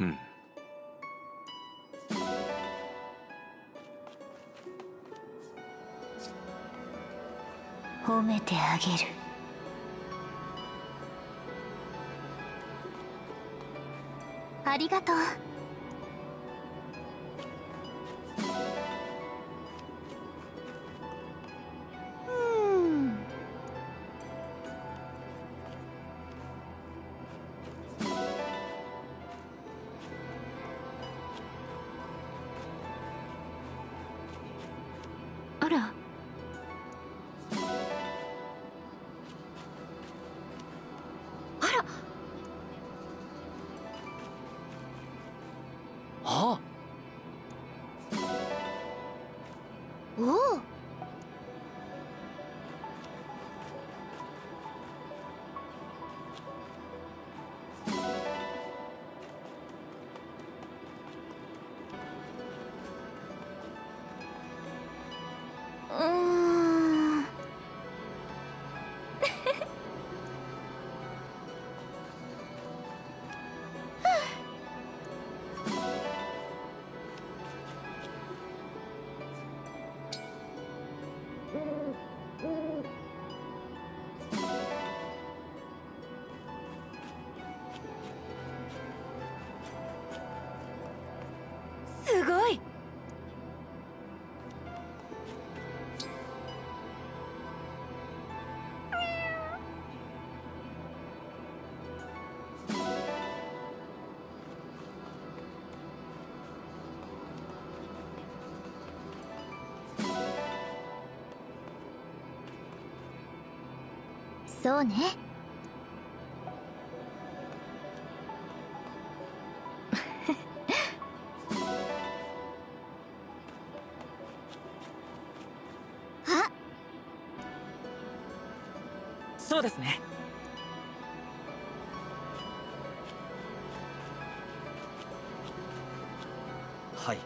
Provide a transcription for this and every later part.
うん。褒めてあげる。ありがとう。あら。そうね。あ、そうですね。はい。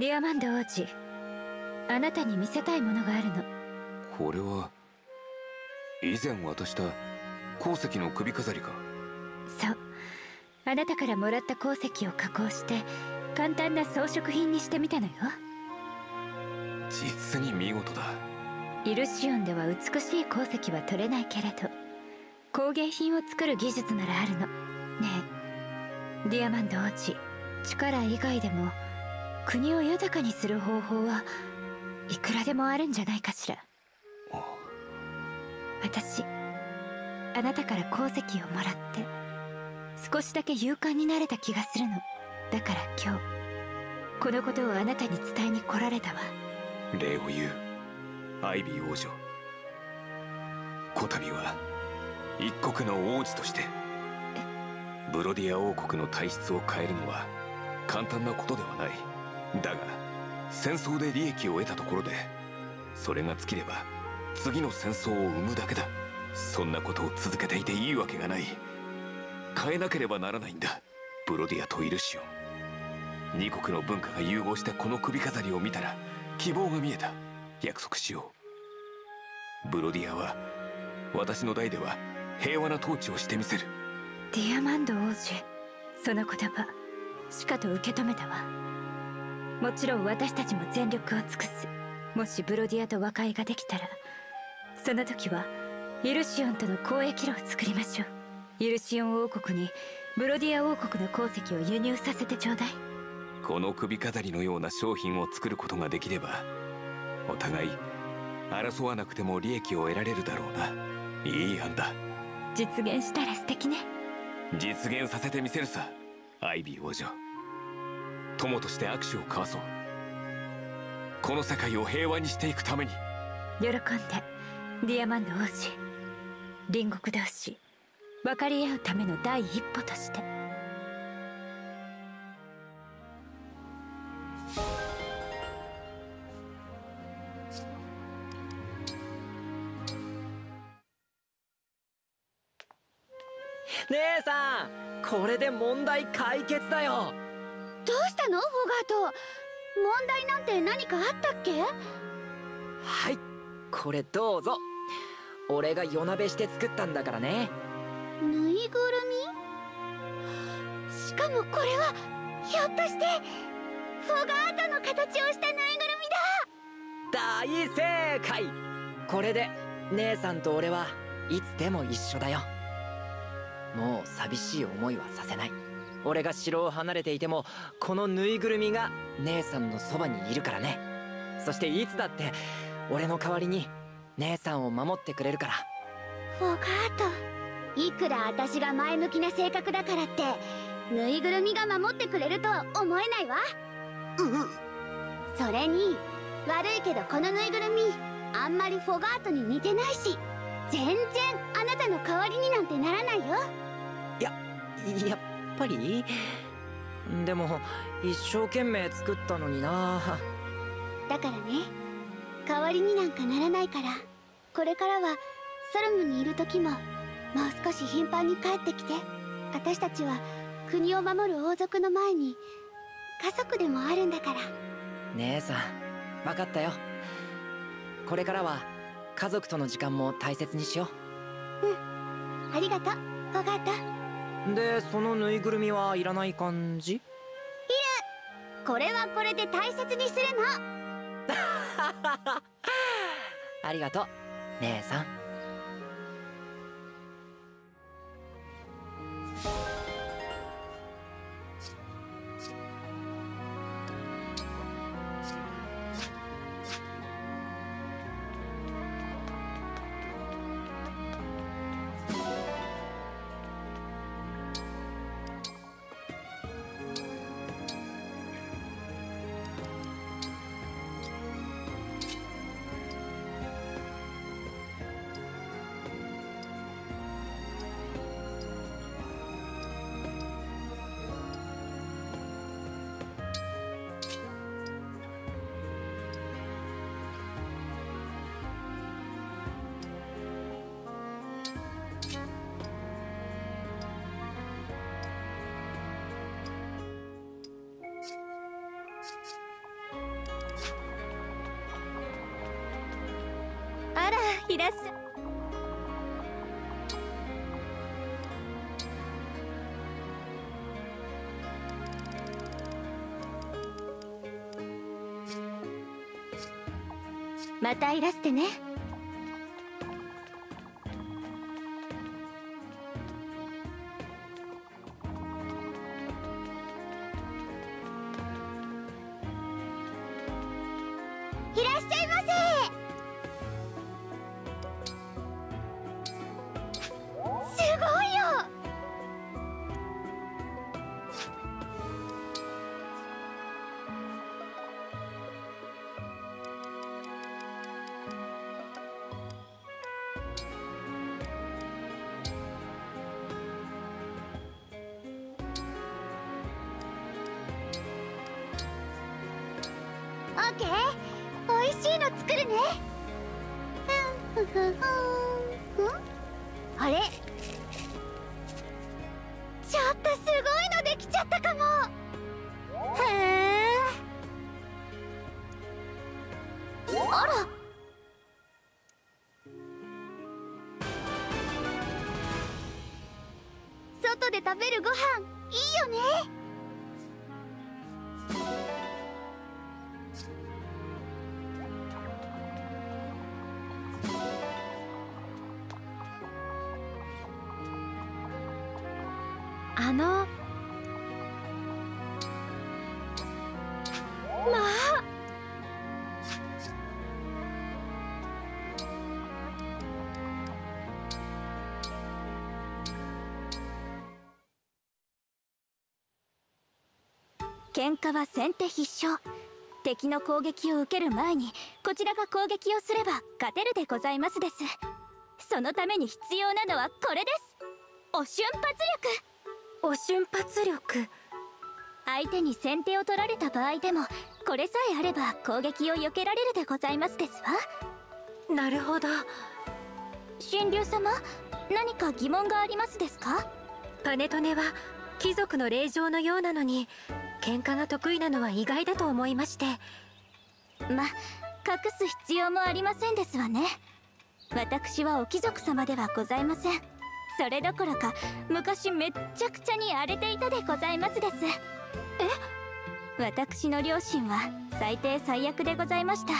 ディアマンド王子、あなたに見せたいものがあるの。これは以前渡した鉱石の首飾りか。そう、あなたからもらった鉱石を加工して簡単な装飾品にしてみたのよ。実に見事だ。イルシオンでは美しい鉱石は取れないけれど、工芸品を作る技術ならあるの。ねえ、ディアマンド王子、力以外でも国を豊かにする方法はいくらでもあるんじゃないかしら。私、あなたから鉱石をもらって少しだけ勇敢になれた気がするの。だから今日このことをあなたに伝えに来られたわ。礼を言う、アイビー王女。こたびは一国の王子としてブロディア王国の体質を変えるのは簡単なことではない。だが戦争で利益を得たところで、それが尽きれば次の戦争を生むだけだ。そんなことを続けていていいわけがない。変えなければならないんだ。ブロディアとイルシオン、二国の文化が融合したこの首飾りを見たら希望が見えた。約束しよう。ブロディアは私の代では平和な統治をしてみせる。ディアマンド王子、その言葉しかと受け止めたわ。もちろん私たちも全力を尽くす。もしブロディアと和解ができたら、その時はイルシオンとの交易路を作りましょう。イルシオン王国にブロディア王国の鉱石を輸入させてちょうだい。この首飾りのような商品を作ることができれば、お互い争わなくても利益を得られるだろうな。いい案だ。実現したら素敵ね。実現させてみせるさ、アイビー王女。友として握手を交わそう。この世界を平和にしていくために。喜んで、ディアマンド王子。隣国同士分かり合うための第一歩として。姉さん、これで問題解決だよ。どうしたの、ホガート。問題なんて何かあったっけ？はい、これどうぞ。俺が夜なべして作ったんだからね。ぬいぐるみ？しかもこれはひょっとしてホガートの形をしたぬいぐるみだ。大正解。これで姉さんと俺はいつでも一緒だよ。もう寂しい思いはさせない。俺が城を離れていてもこのぬいぐるみが姉さんのそばにいるからね。そしていつだって俺の代わりに姉さんを守ってくれるから。ホガート、いくら私が前向きな性格だからってぬいぐるみが守ってくれるとは思えないわ。それに悪いけどこのぬいぐるみあんまりホガートに似てないし、全然あなたの代わりになんてならないよ。やっぱりでも一生懸命作ったのにな。だからね、代わりになんかならないから、これからはソルムにいる時ももう少し頻繁に帰ってきて。私たちは国を守る王族の前に家族でもあるんだから。姉さん、分かったよ。これからは家族との時間も大切にしよう。うん、ありがとう、ホガート。で、そのぬいぐるみはいらない感じ？いる。これはこれで大切にするの。ありがとう、姉さん。いらっしゃい。またいらしてね。いらっしゃいませ。オッケー、おいしいの作るね。あれ、ちょっとすごいのできちゃったかも。へえ、あら、外で食べるご飯いいよね。喧嘩は先手必勝。敵の攻撃を受ける前にこちらが攻撃をすれば勝てるでございますです。そのために必要なのはこれです。お瞬発力。お瞬発力。相手に先手を取られた場合でもこれさえあれば攻撃を避けられるでございますですわ。なるほど。神竜様、何か疑問がありますですか？パネトネは貴族の霊嬢のようなのに喧嘩が得意なのは意外だと思いまして。ま、隠す必要もありませんですわね。私はお貴族様ではございません。それどころか昔めっちゃくちゃに荒れていたでございますです。え？私の両親は最低最悪でございました。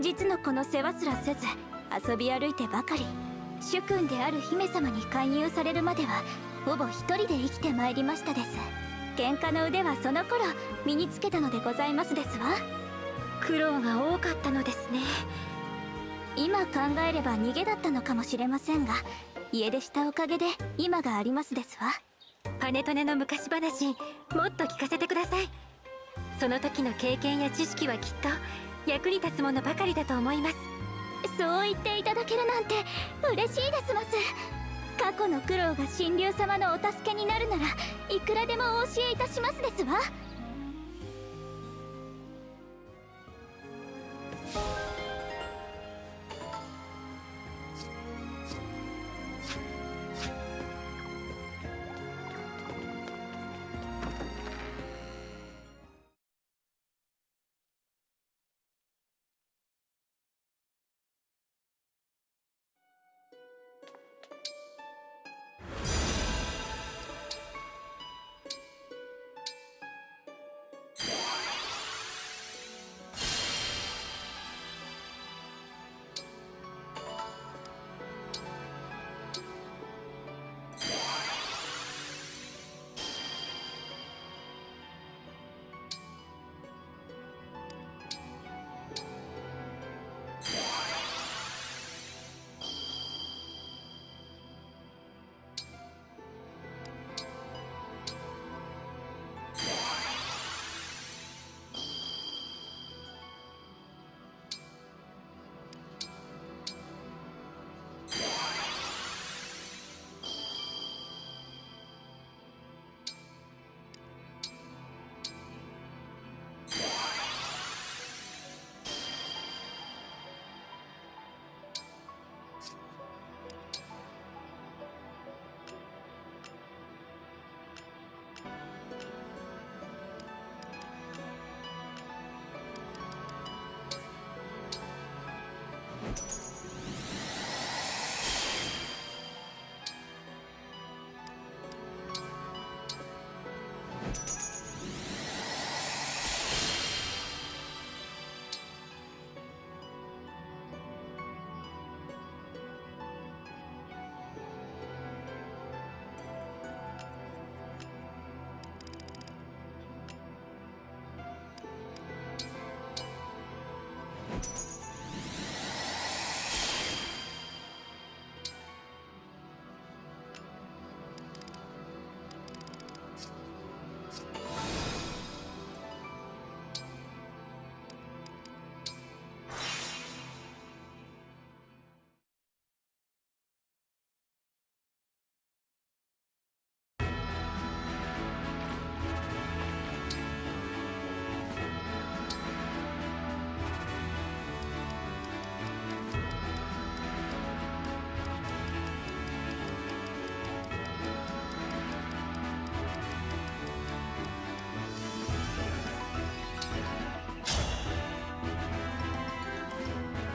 実の子の世話すらせず遊び歩いてばかり、主君である姫様に勧誘されるまではほぼ一人で生きてまいりましたです。喧嘩の腕はその頃身につけたのでございますですわ。苦労が多かったのですね。今考えれば逃げだったのかもしれませんが、家出したおかげで今がありますですわ。パネトネの昔話、もっと聞かせてください。その時の経験や知識はきっと役に立つものばかりだと思います。そう言っていただけるなんて嬉しいですます。過去の苦労が神竜様のお助けになるならいくらでもお教えいたしますですわ。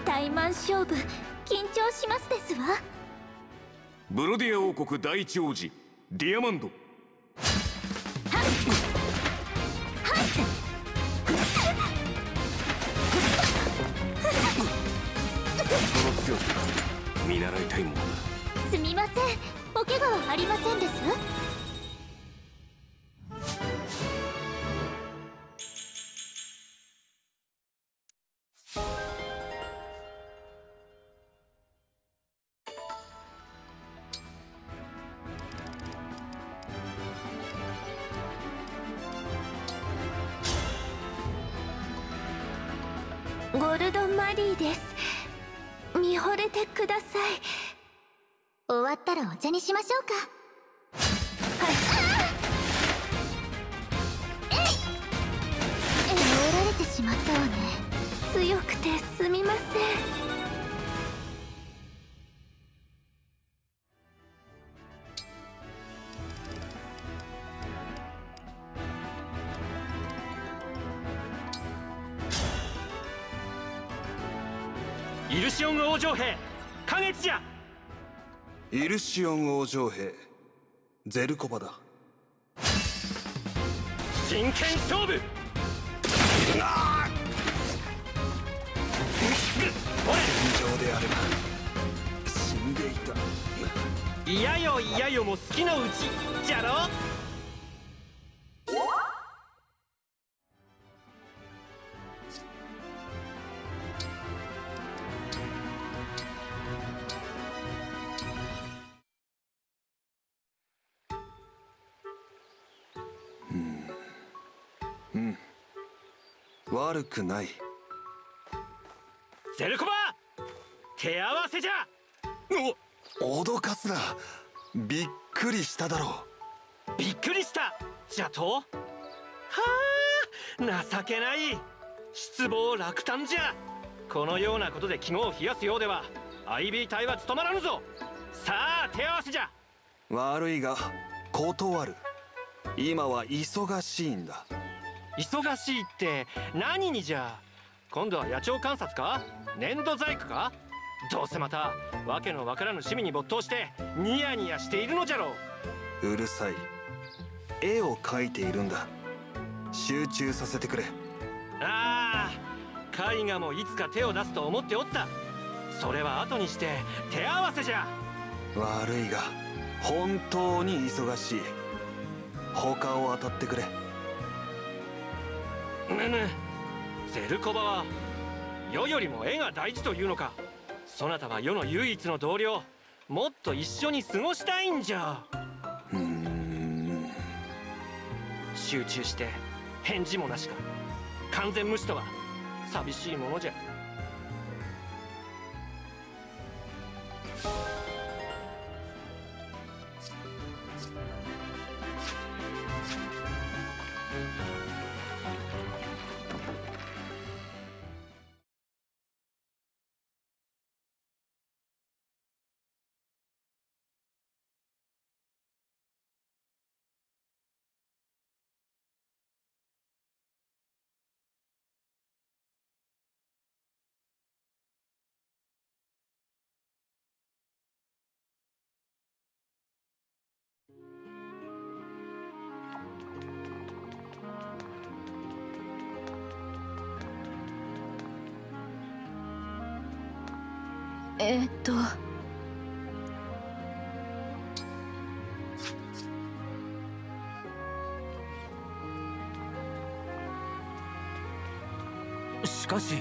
大満勝負、緊張しますですわ。ブロディア王国第一王子ディアマンド。強さ見習いたいものだ。すみません、お怪我はありませんです。ゴルドマリーです。見惚れてください。終わったらお茶にしましょうか。しまったわね。強くてすみません。イルシオン王城兵、過月じゃ。イルシオン王城兵、ゼルコバだ。真剣勝負。無情であれば死んでいた。いやよいやよも好きなうちじゃろ。悪くない。ゼルコバ、手合わせじゃ。お、脅かすな。びっくりしただろう。びっくりしたじゃと。はあ、情けない。失望落胆じゃ。このようなことで肝を冷やすようでは IB 隊は務まらぬぞ。さあ手合わせじゃ。悪いが断る。今は忙しいんだ。忙しいって何にじゃ。今度は野鳥観察か粘土細工か。どうせまたわけのわからぬ趣味に没頭してニヤニヤしているのじゃろう。うるさい。絵を描いているんだ。集中させてくれ。ああ、絵画もいつか手を出すと思っておった。それは後にして手合わせじゃ。悪いが本当に忙しい。他を当たってくれ。むむ、ゼルコバは世よりも絵が大事というのか。そなたは世の唯一の同僚。もっと一緒に過ごしたいんじゃ。うーん、集中して返事もなしか。完全無視とは寂しいものじゃ。しかし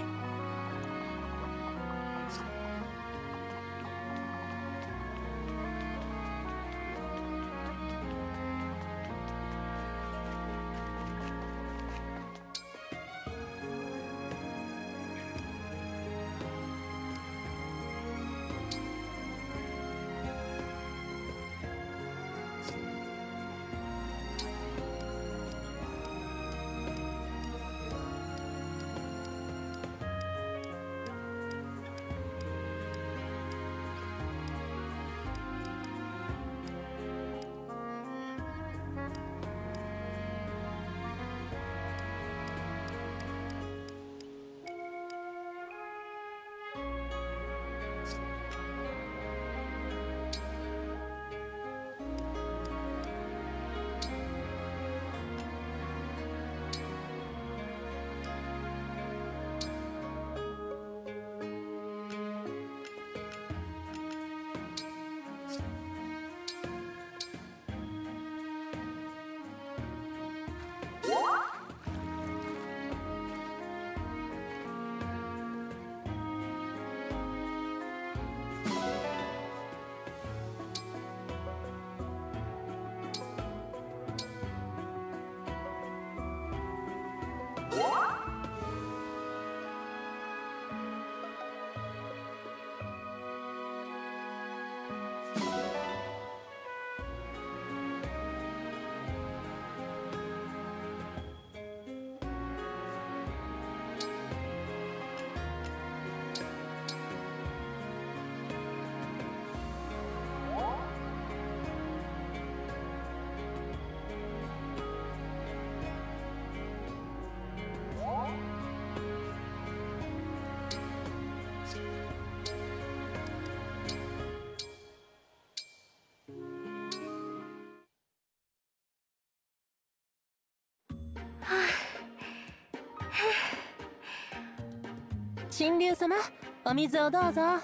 神竜様、お水をどうぞ。あ、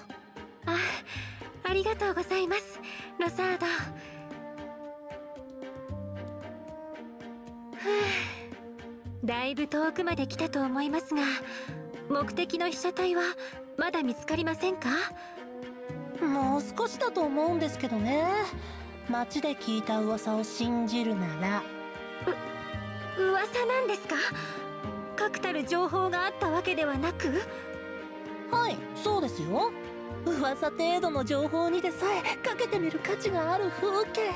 ありがとうございます、ロサード。だいぶ遠くまで来たと思いますが、目的の被写体はまだ見つかりませんか？もう少しだと思うんですけどね。街で聞いた噂を信じるなら。噂なんですか？確たる情報があったわけではなく？はい、そうですよ。噂程度の情報にでさえかけてみる価値がある風景、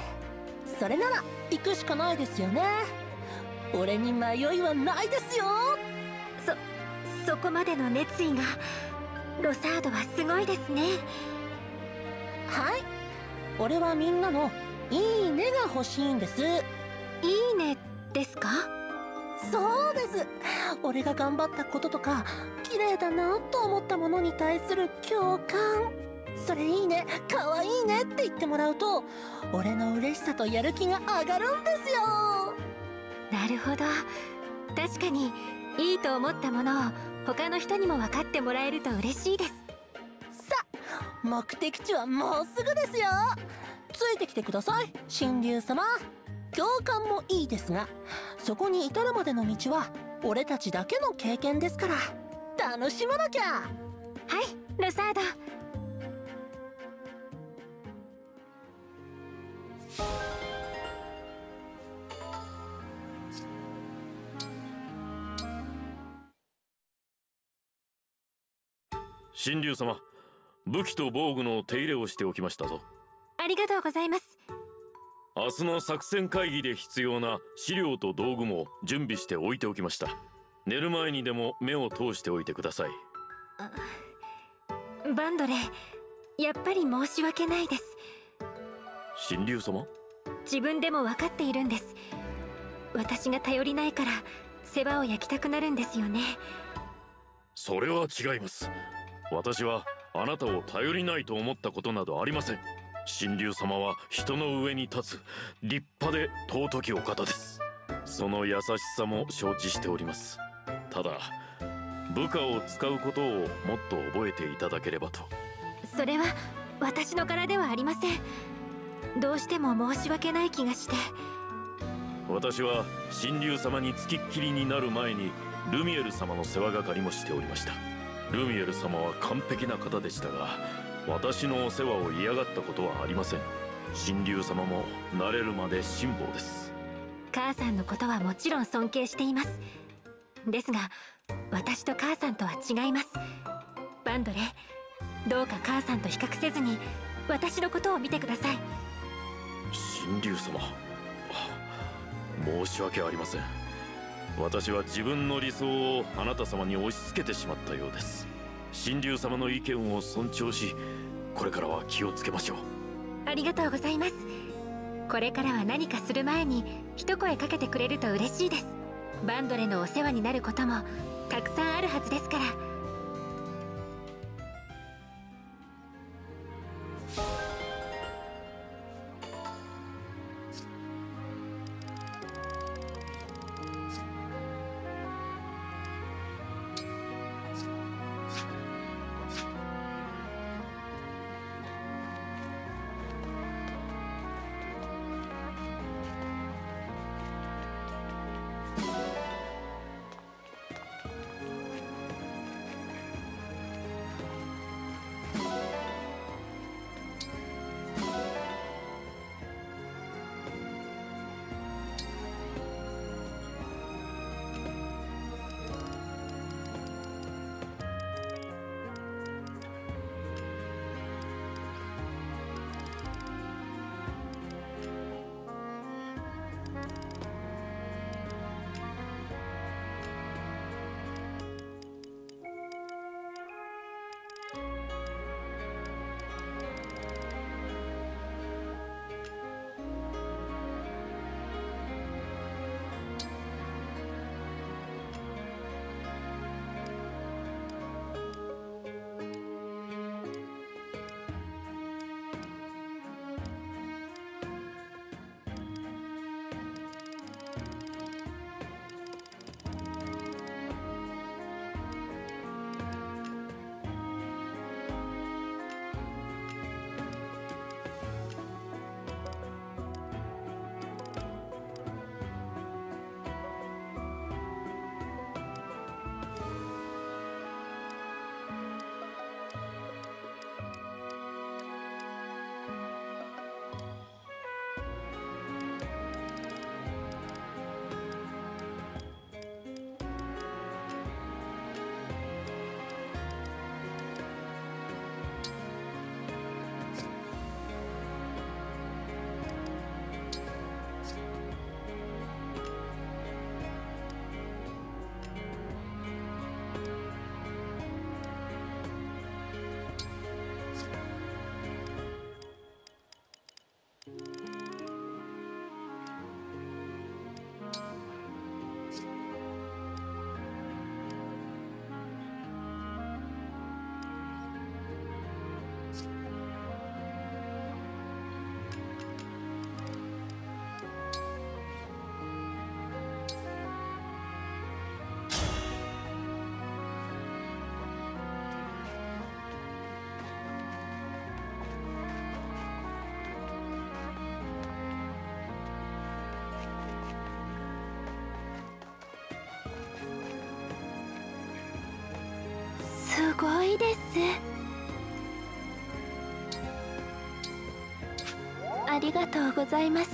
それなら行くしかないですよね。俺に迷いはないですよ。そこまでの熱意が、ロサードはすごいですね。はい、俺はみんなのいいねが欲しいんです。いいねですか？そうです。俺が頑張ったこととか、綺麗だなと思ったものに対する共感、それいいね、かわいいねって言ってもらうと、俺の嬉しさとやる気が上がるんですよ。なるほど、確かにいいと思ったものを他の人にも分かってもらえると嬉しいです。さあ、目的地はもうすぐですよ。ついてきてください、神竜様。共感もいいですが、そこに至るまでの道は俺たちだけの経験ですから、楽しまなきゃ。はい、ロサード。神竜様、武器と防具の手入れをしておきましたぞ。ありがとうございます。明日の作戦会議で必要な資料と道具も準備しておいておきました。寝る前にでも目を通しておいてください。バンドレ、やっぱり申し訳ないです。神竜様、自分でも分かっているんです。私が頼りないから世話を焼きたくなるんですよね。それは違います。私はあなたを頼りないと思ったことなどありません。神竜様は人の上に立つ立派で尊きお方です。その優しさも承知しております。ただ、部下を使うことをもっと覚えていただければと。それは私の柄ではありません。どうしても申し訳ない気がして。私は神竜様に付きっきりになる前にルミエル様の世話係もしておりました。ルミエル様は完璧な方でしたが、私のお世話を嫌がったことはありません。神竜様も慣れるまで辛抱です。母さんのことはもちろん尊敬しています。ですが、私と母さんとは違います。バンドレ、どうか母さんと比較せずに私のことを見てください。神竜様、申し訳ありません。私は自分の理想をあなた様に押し付けてしまったようです。神竜様の意見を尊重し、これからは気をつけましょう。ありがとうございます。これからは何かする前に一声かけてくれると嬉しいです。バンドレのお世話になることもたくさんあるはずですから。すごいです。ありがとうございます。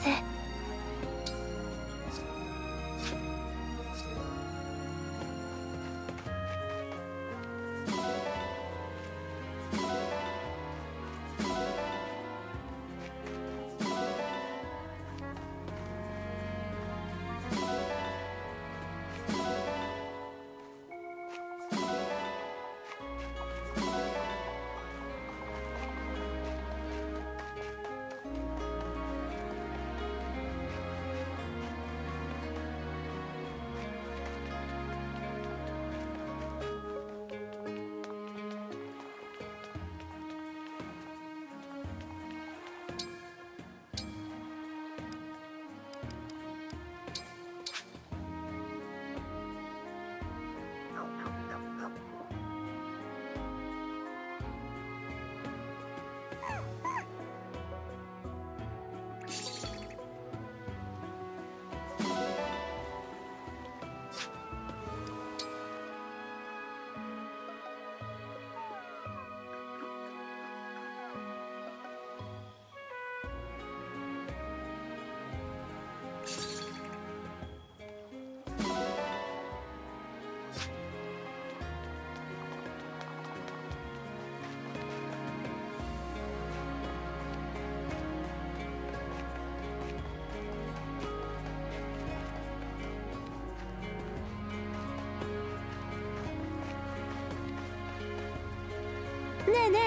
ねえねえ。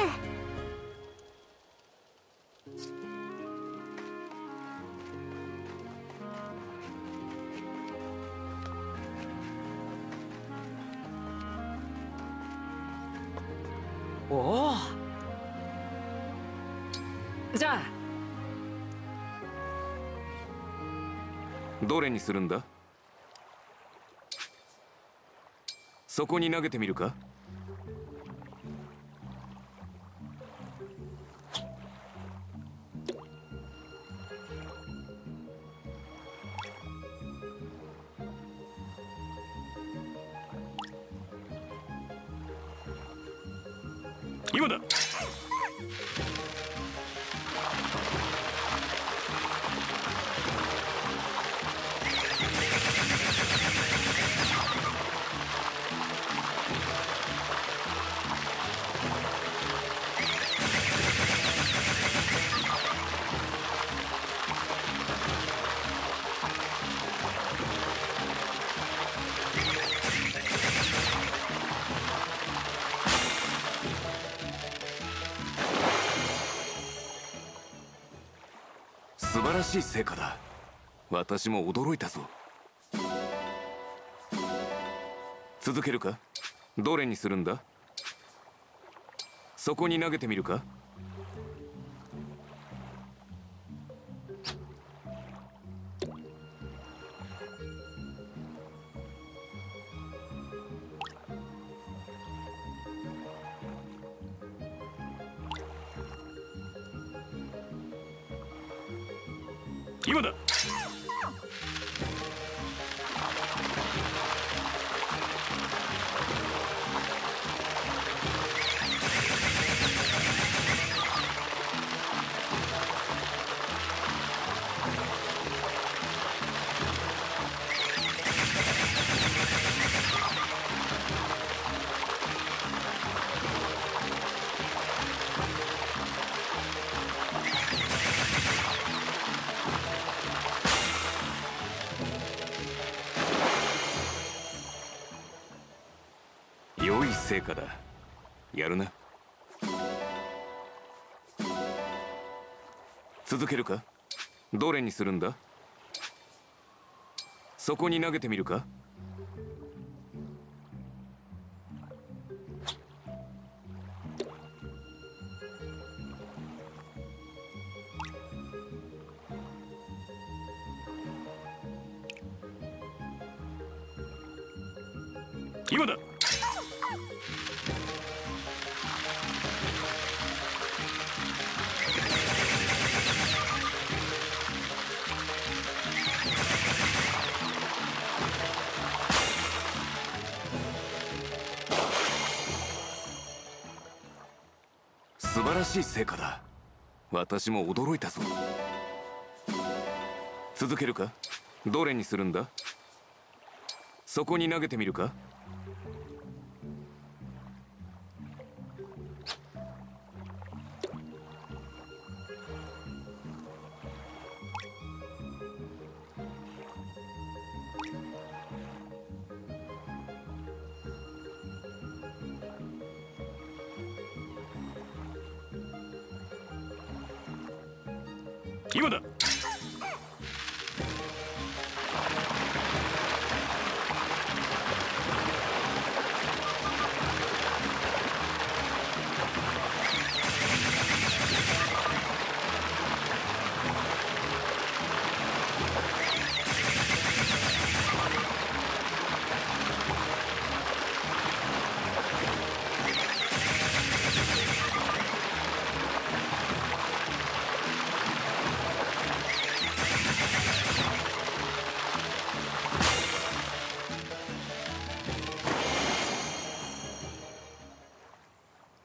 おお。じゃあどれにするんだ？そこに投げてみるか？今だ。素晴らしい成果だ。私も驚いたぞ。続けるか？どれにするんだ？そこに投げてみるか？今だ。良い成果だ。やるな。続けるか？どれにするんだ？そこに投げてみるか？今だ。しい成果だ。私も驚いたぞ。続けるか？どれにするんだ？そこに投げてみるか？今だ。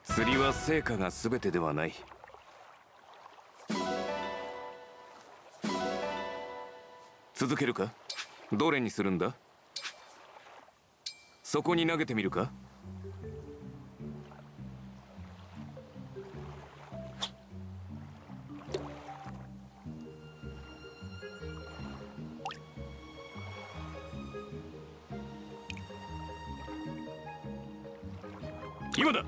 釣りは成果が全てではない。続けるか？どれにするんだ？そこに投げてみるか？今だ。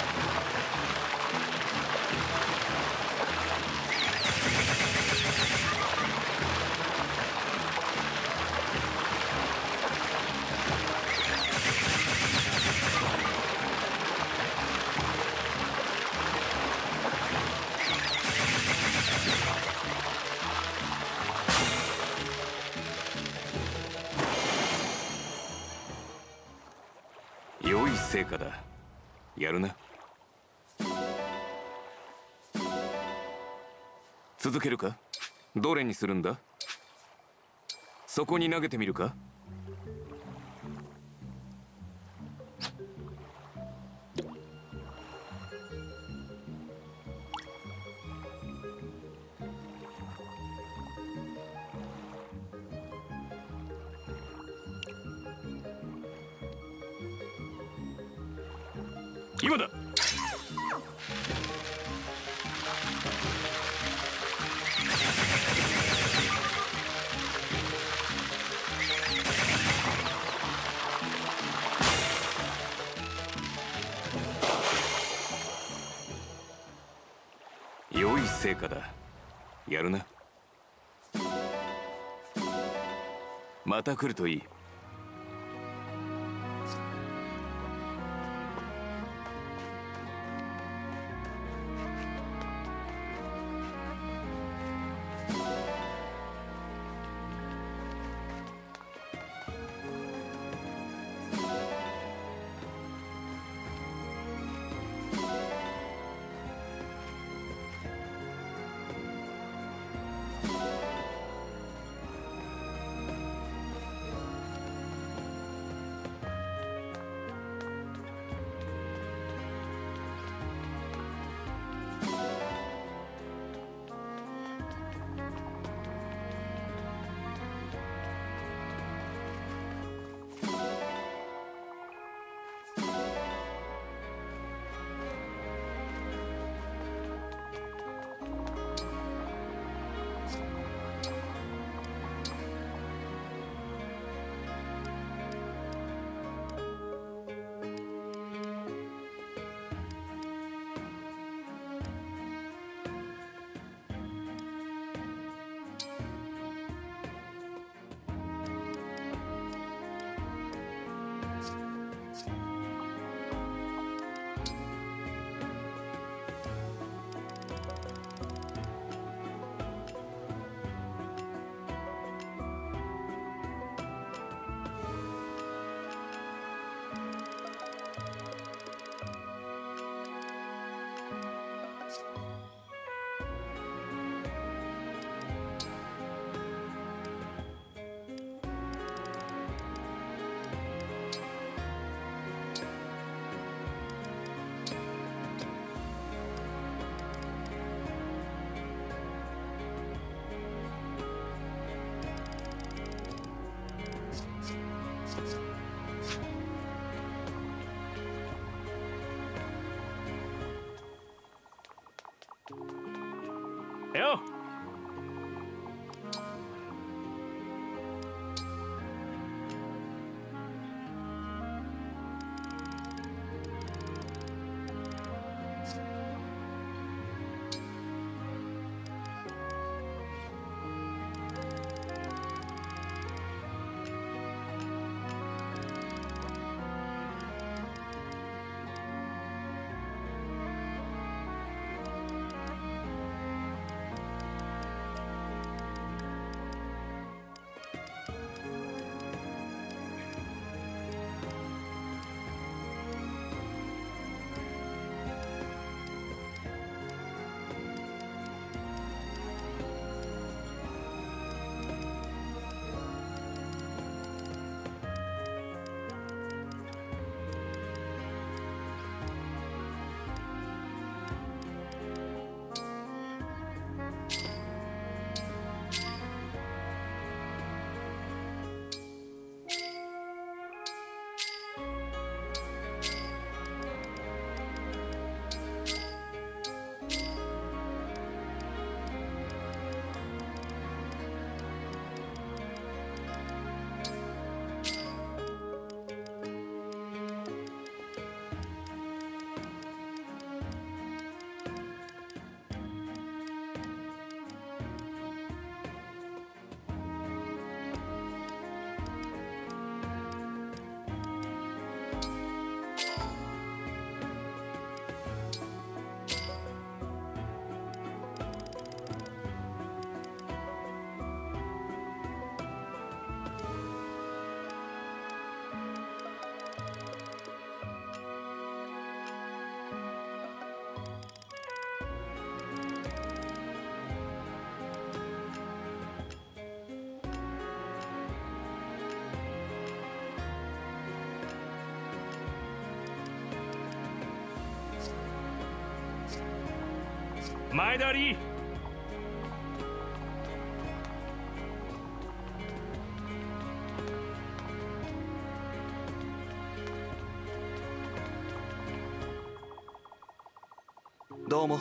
良い成果だ。やるな。続けるか？どれにするんだ？そこに投げてみるか？今だ。良い成果だ。やるな。また来るといい。前田リー。どうも。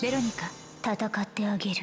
ベロニカ、戦ってあげる。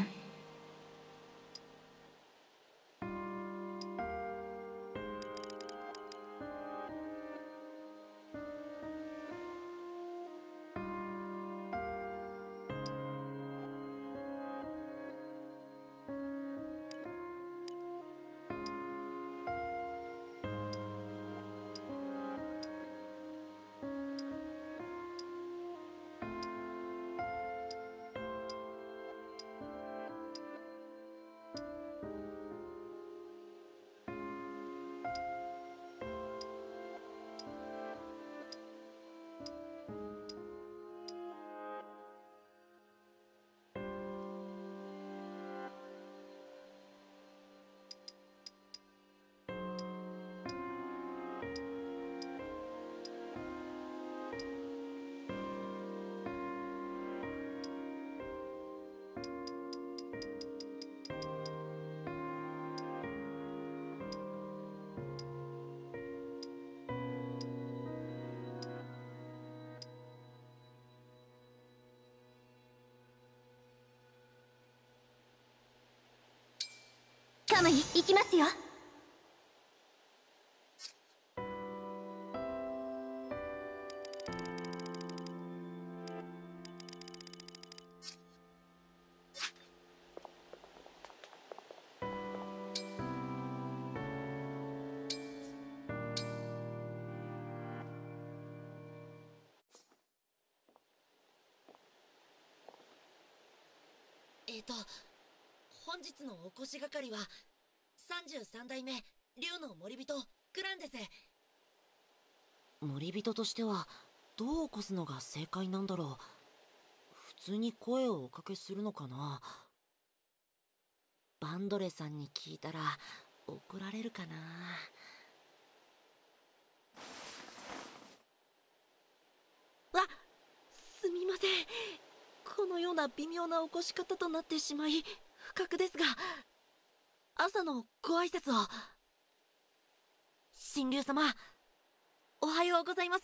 カムイ、行きますよ。本日のお越し係は33代目竜の森人クランです。森人としてはどう起こすのが正解なんだろう。普通に声をおかけするのかな。バンドレさんに聞いたら怒られるかな。わっ、すみません。このような微妙な起こし方となってしまい不覚ですが、朝のご挨拶を。神竜様、おはようございます。